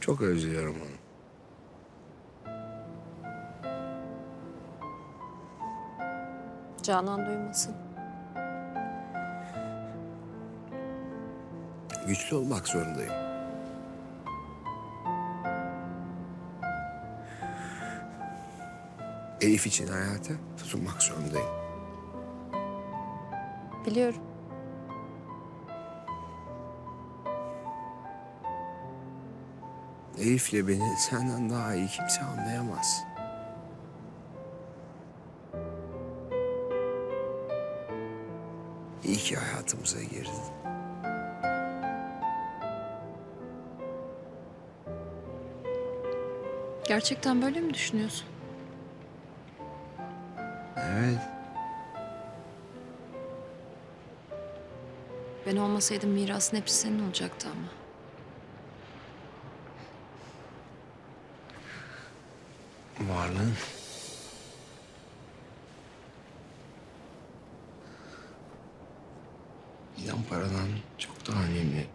Çok özlüyorum onu. Canan duymasın. Güçlü olmak zorundayım. Elif için hayata tutunmak zorundayım. Biliyorum. Elif'le beni senden daha iyi kimse anlayamaz. İyi ki hayatımıza girdin. Gerçekten böyle mi düşünüyorsun? Evet. Ben olmasaydım mirasın hepsi senin olacaktı ama. Varlığın. İnan paradan çok daha önemli.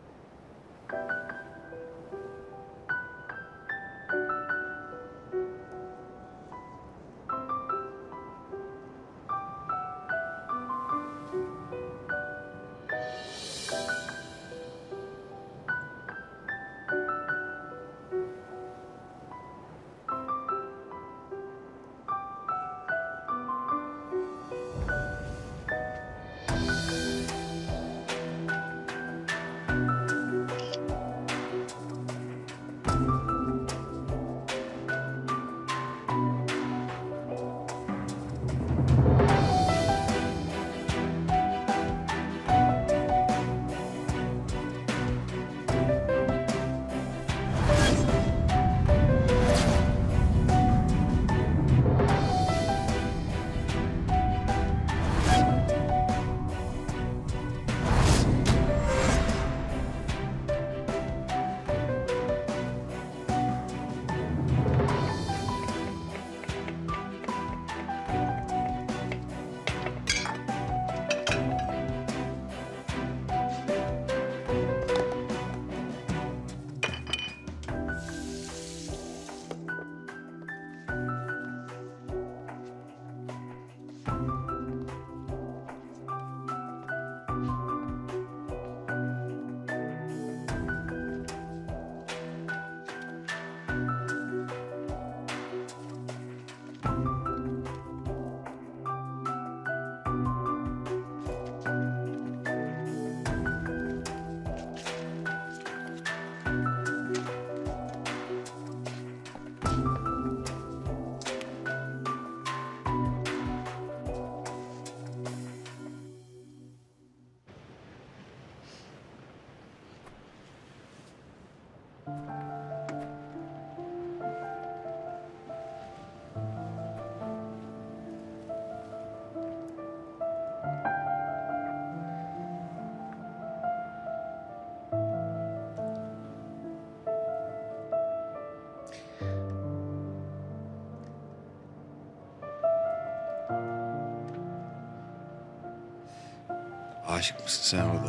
Aşık mısın sen orada?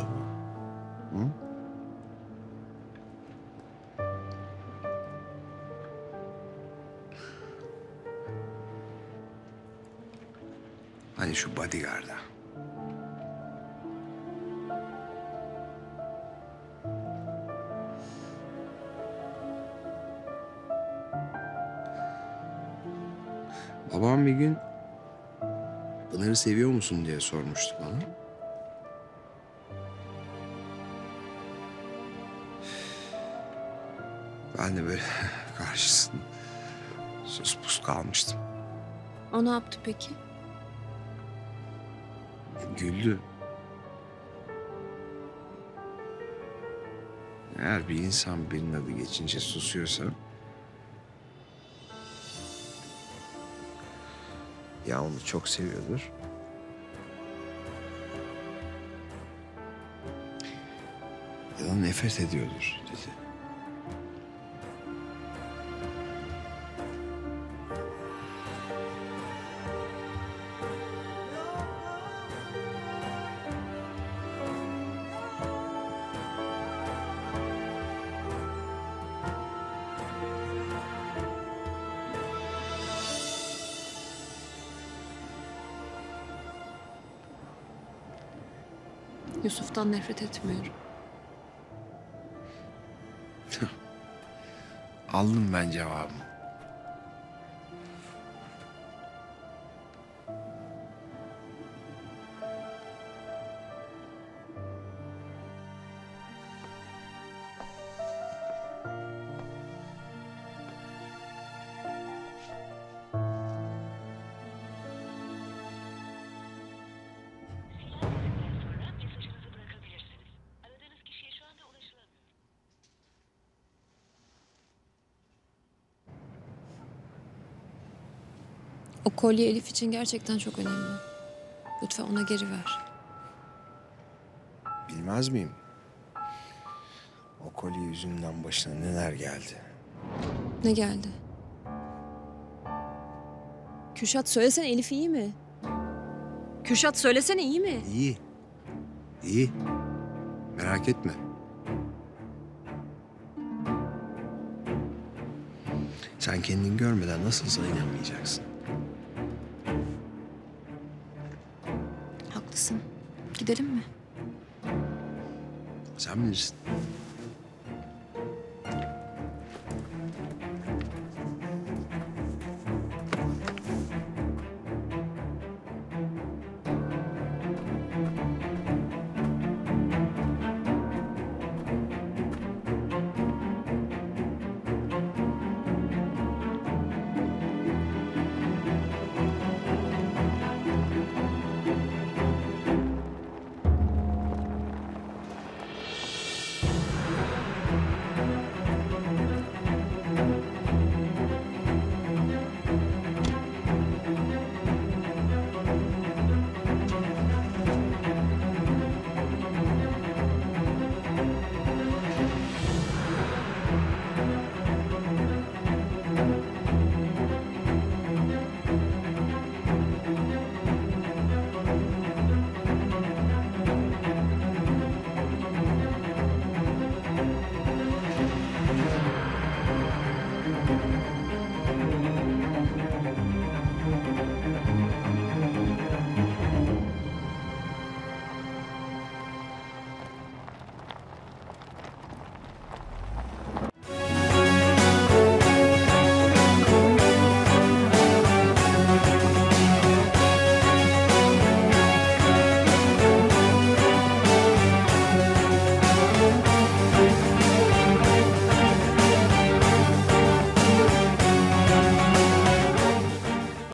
Hı? Hani şu bodyguard'a. Babam bir gün Pınar'ı seviyor musun diye sormuştu bana. Ben de böyle karşısında sus pus kalmıştım. O ne yaptı peki? Güldü. Eğer bir insan birinin adı geçince susuyorsa... ya onu çok seviyordur... ya da nefret ediyordur dedi. Yusuf'tan nefret etmiyorum. Aldım ben cevabımı. O kolye Elif için gerçekten çok önemli. Lütfen ona geri ver. Bilmez miyim? O kolye yüzünden başına neler geldi? Ne geldi? Kürşat söylesene, Elif iyi mi? Kürşat söylesene, iyi mi? İyi. İyi. Merak etme. Sen kendini görmeden nasıl sana inanmayacaksın? Haklısın. Gidelim mi? Sen bilirsin.